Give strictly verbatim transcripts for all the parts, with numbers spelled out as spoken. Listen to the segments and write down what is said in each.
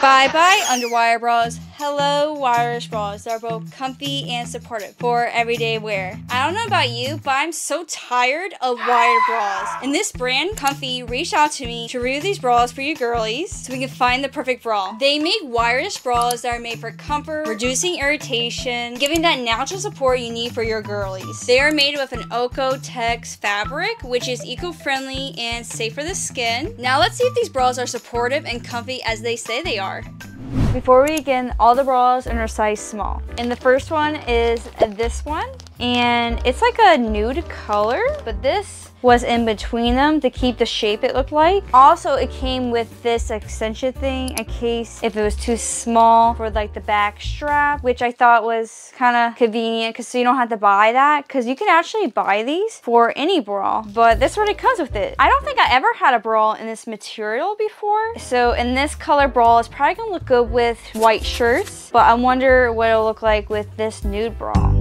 Bye-bye underwire bras. Hello wireless bras. They're both comfy and supportive for everyday wear. I don't know about you, but I'm so tired of wired bras. And this brand, Comfelie, reached out to me to review these bras for you girlies so we can find the perfect bra. They make wireless bras that are made for comfort, reducing irritation, giving that natural support you need for your girlies. They are made with an Oeko-Tex fabric, which is eco-friendly and safe for the skin. Now let's see if these bras are supportive and comfy as they say they are. Before we begin, all the bras are in our size small. And the first one is this one. And it's like a nude color, but this was in between them to keep the shape it looked like. Also, it came with this extension thing in case if it was too small for like the back strap, which I thought was kind of convenient because so you don't have to buy that, because you can actually buy these for any bra, but that's what it comes with it. I don't think I ever had a bra in this material before. So in this color bra, it's probably gonna look good with white shirts, but I wonder what it'll look like with this nude bra.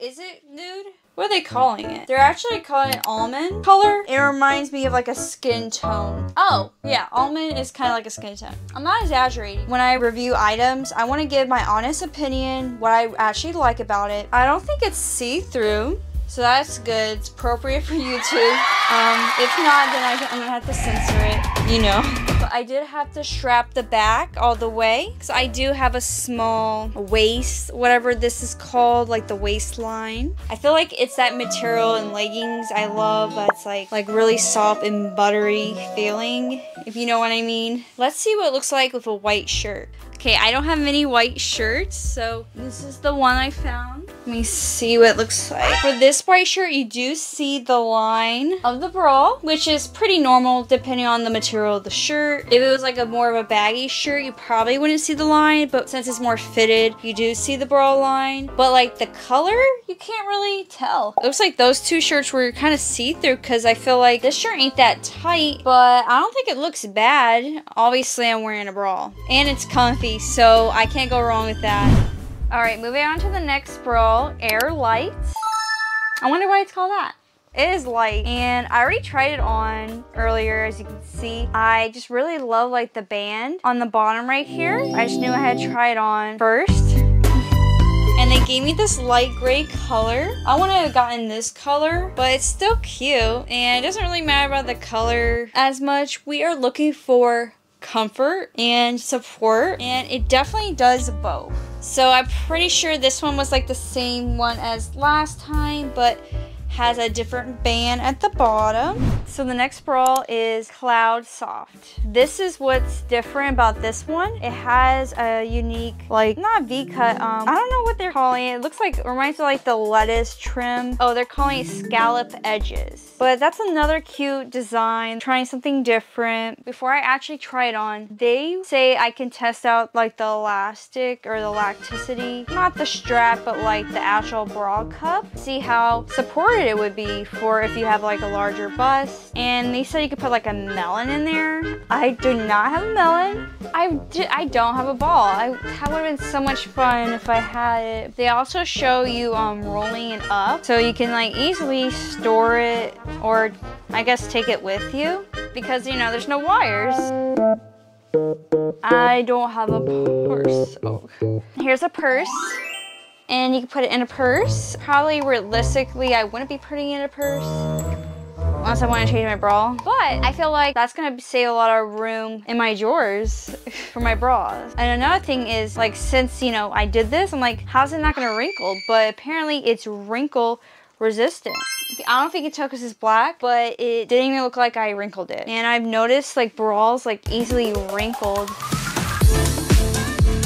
Is it nude? What are they calling it? They're actually calling it almond color. It reminds me of like a skin tone. Oh, yeah, almond is kind of like a skin tone. I'm not exaggerating. When I review items, I want to give my honest opinion, what I actually like about it. I don't think it's see-through, so that's good. It's appropriate for YouTube. Um, if not, then I can, I'm gonna have to censor it, you know. I did have to strap the back all the way because I do have a small waist, whatever this is called, like the waistline. I feel like it's that material in leggings I love, but it's like, like really soft and buttery feeling, if you know what I mean. Let's see what it looks like with a white shirt. Okay, I don't have many white shirts, so this is the one I found. Let me see what it looks like. For this white shirt, you do see the line of the bra, which is pretty normal depending on the material of the shirt. If it was like a more of a baggy shirt, you probably wouldn't see the line, but since it's more fitted, you do see the bra line. But like the color, you can't really tell. It looks like those two shirts were kind of see-through because I feel like this shirt ain't that tight, but I don't think it looks bad. Obviously, I'm wearing a bra, and it's comfy. So I can't go wrong with that. All right, moving on to the next bra, AirLite. I wonder why it's called that. It is light, and I already tried it on earlier, as you can see. I just really love like the band on the bottom right here. I just knew I had to try it on first. And they gave me this light gray color. I wouldn't have gotten this color, but it's still cute, and it doesn't really matter about the color as much. We are looking for comfort and support, and it definitely does both. So I'm pretty sure this one was like the same one as last time, but has a different band at the bottom. So the next bra is Cloud Soft. This is what's different about this one. It has a unique, like, not V-cut, um, I don't know what they're calling it. It looks like, reminds me of like the lettuce trim. Oh, they're calling it scallop edges. But that's another cute design, trying something different. Before I actually try it on, they say I can test out like the elastic or the elasticity, not the strap, but like the actual bra cup. See how supportive it would be for if you have like a larger bust. And they said you could put like a melon in there. I do not have a melon. I, did, I don't have a ball. I, that would have been so much fun if I had it. They also show you um, rolling it up so you can like easily store it, or I guess take it with you, because you know there's no wires. I don't have a purse. Oh. Here's a purse. And you can put it in a purse. Probably realistically, I wouldn't be putting it in a purse unless I want to change my bra. But I feel like that's gonna save a lot of room in my drawers for my bras. And another thing is, like, since, you know, I did this, I'm like, how's it not gonna wrinkle? But apparently it's wrinkle resistant. I don't know if you can tell because it's black, but it didn't even look like I wrinkled it. And I've noticed like bras like easily wrinkled.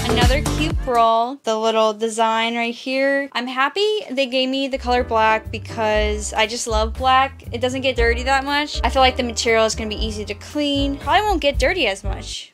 Another cute bra, the little design right here. I'm happy they gave me the color black because I just love black. It doesn't get dirty that much. I feel like the material is gonna be easy to clean. Probably won't get dirty as much.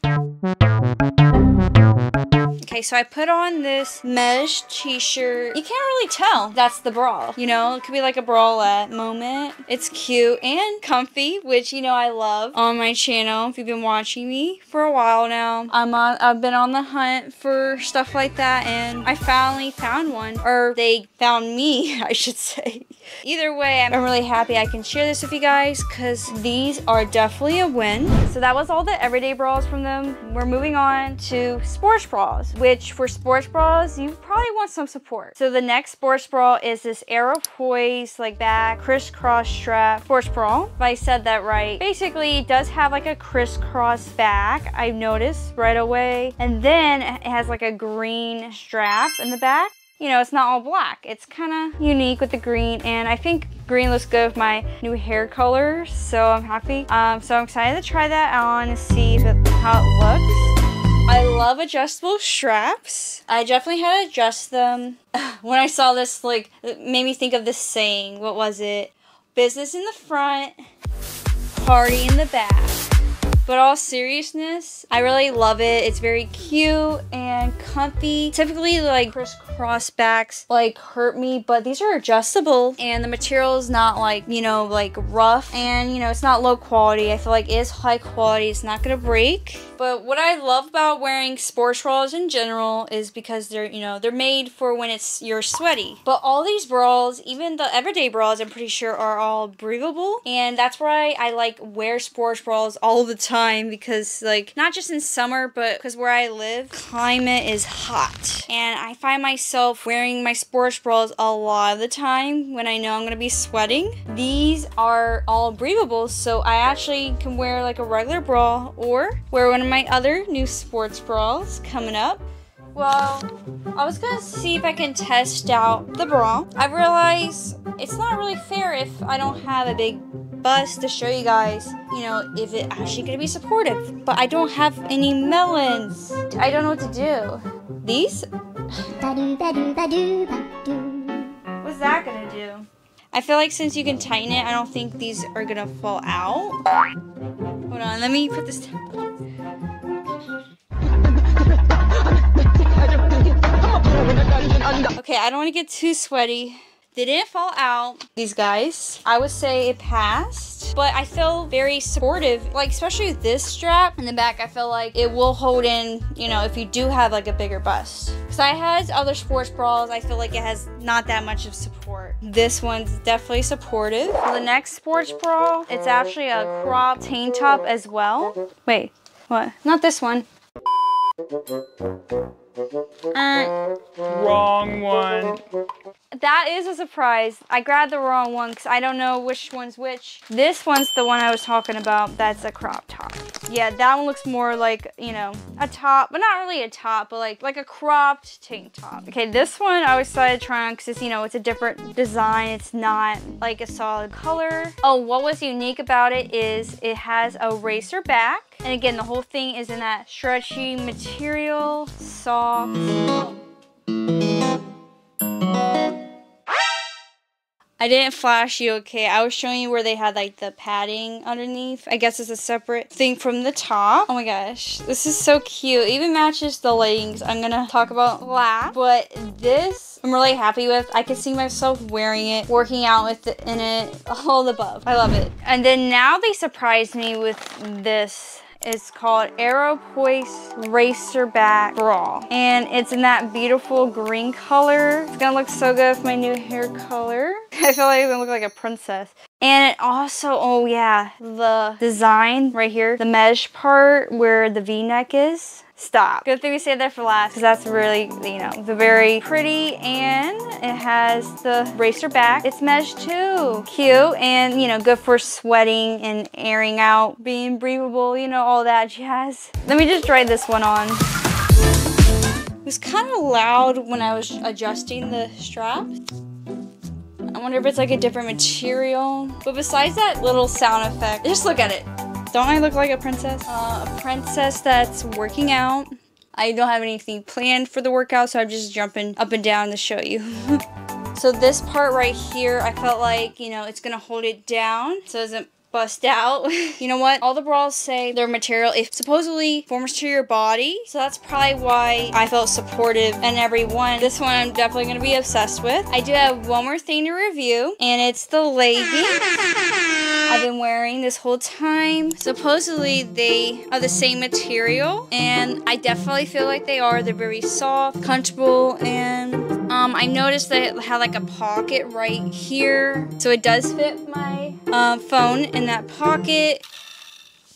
Okay, so I put on this mesh t-shirt. You can't really tell that's the bra, you know? It could be like a bralette moment. It's cute and comfy, which, you know, I love on my channel. If you've been watching me for a while now, I'm on, I've been on the hunt for stuff like that, and I finally found one, or they found me, I should say. Either way, I'm really happy I can share this with you guys because these are definitely a win. So that was all the everyday bras from them. We're moving on to sports bras, which for sports bras, you probably want some support. So the next sports bra is this Aero Poise, like back, crisscross strap sports bra, if I said that right. Basically, it does have like a crisscross back, I noticed right away. And then it has like a green strap in the back. You know, it's not all black. It's kind of unique with the green, and I think green looks good with my new hair color, so I'm happy. Um, so I'm excited to try that on and see if it, how it looks. I love adjustable straps. I definitely had to adjust them. When I saw this, like, it made me think of this saying. What was it? Business in the front, party in the back. But all seriousness, I really love it. It's very cute and comfy. Typically, like, crisscross backs, like, hurt me, but these are adjustable. And the material is not, like, you know, like, rough. And, you know, it's not low quality. I feel like it is high quality. It's not gonna break. But what I love about wearing sports bras in general is because they're, you know, they're made for when it's you're sweaty. But all these bras, even the everyday bras, I'm pretty sure are all breathable. And that's why I, like, wear sports bras all the time. Because, like, not just in summer, but because where I live, climate is hot, and I find myself wearing my sports bras a lot of the time when I know I'm gonna be sweating. These are all breathable, so I actually can wear like a regular bra or wear one of my other new sports bras coming up. Well, I was gonna see if I can test out the bra. I realized it's not really fair if I don't have a big bust to show you guys, you know, if it actually gonna be supportive. But I don't have any melons. I don't know what to do. These? What's that gonna do? I feel like since you can tighten it, I don't think these are gonna fall out. Hold on, let me put this down. Okay, I don't want to get too sweaty. They didn't fall out. These guys, I would say it passed, but I feel very supportive. Like, especially with this strap in the back, I feel like it will hold in, you know, if you do have like a bigger bust. Because I had other sports bras, I feel like it has not that much of support. This one's definitely supportive. So the next sports bra, it's actually a crop tank top as well. Wait, what? Not this one. Uh, wrong one. That is a surprise. I grabbed the wrong one because I don't know which one's which. This one's the one I was talking about. That's a crop top. Yeah, that one looks more like, you know, a top, but not really a top, but like like a cropped tank top. Okay, this one I was excited to try on because it's, you know, it's a different design. It's not like a solid color. Oh, what was unique about it is it has a racer back. And again, the whole thing is in that stretchy material, soft. I didn't flash you, okay? I was showing you where they had like the padding underneath. I guess it's a separate thing from the top. Oh my gosh, this is so cute. It even matches the leggings I'm gonna talk about last. But this I'm really happy with. I can see myself wearing it, working out with it, in it, all above. I love it. And then now they surprised me with this. It's called Aero Poise Racer Back Bra. And it's in that beautiful green color. It's gonna look so good with my new hair color. I feel like I'm gonna look like a princess. And it also, oh yeah, the design right here, the mesh part where the V-neck is. Stop. Good thing we saved that for last because that's really, you know, the very pretty, and it has the racer back. It's mesh too. Cute and, you know, good for sweating and airing out, being breathable, you know, all that jazz. Let me just try this one on. It was kind of loud when I was adjusting the strap. I wonder if it's like a different material. But besides that little sound effect, just look at it. Don't I look like a princess? Uh, a princess that's working out. I don't have anything planned for the workout, so I'm just jumping up and down to show you. So this part right here, I felt like, you know, it's gonna hold it down so it doesn't bust out. You know what? All the bras say their material, if supposedly forms to your body. So that's probably why I felt supportive in every one. This one I'm definitely gonna be obsessed with. I do have one more thing to review, and it's the leggings. I've been wearing this whole time. Supposedly they are the same material, and I definitely feel like they are. They're very soft, comfortable, and um, Um, I noticed that it had like a pocket right here, so it does fit my uh, phone in that pocket.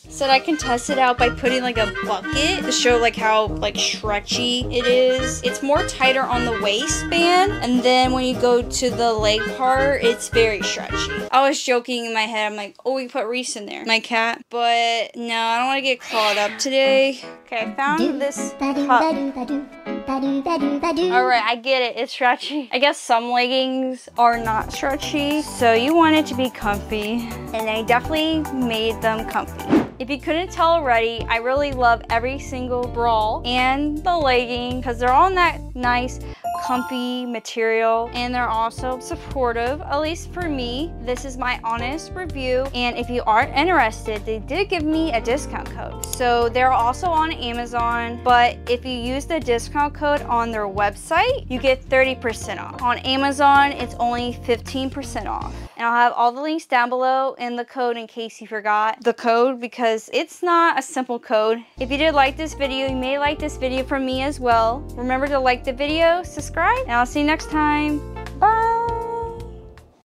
So I can test it out by putting like a bucket to show like how like stretchy it is. It's more tighter on the waistband, and then when you go to the leg part, it's very stretchy. I was joking in my head, I'm like, oh, we put Reese in there, my cat. But no, I don't want to get clawed up today. Okay, I found this cup. Alright, I get it. It's stretchy. I guess some leggings are not stretchy, so you want it to be comfy, and I definitely made them comfy. If you couldn't tell already, I really love every single bra and the legging because they're all in that nice, comfy material, and they're also supportive, at least for me. This is my honest review, and if you aren't interested, they did give me a discount code. So they're also on Amazon, but if you use the discount code on their website, you get thirty percent off. On Amazon, it's only fifteen percent off. And I'll have all the links down below and the code in case you forgot the code, because it's not a simple code. If you did like this video, you may like this video from me as well. Remember to like the video, subscribe, and I'll see you next time. Bye!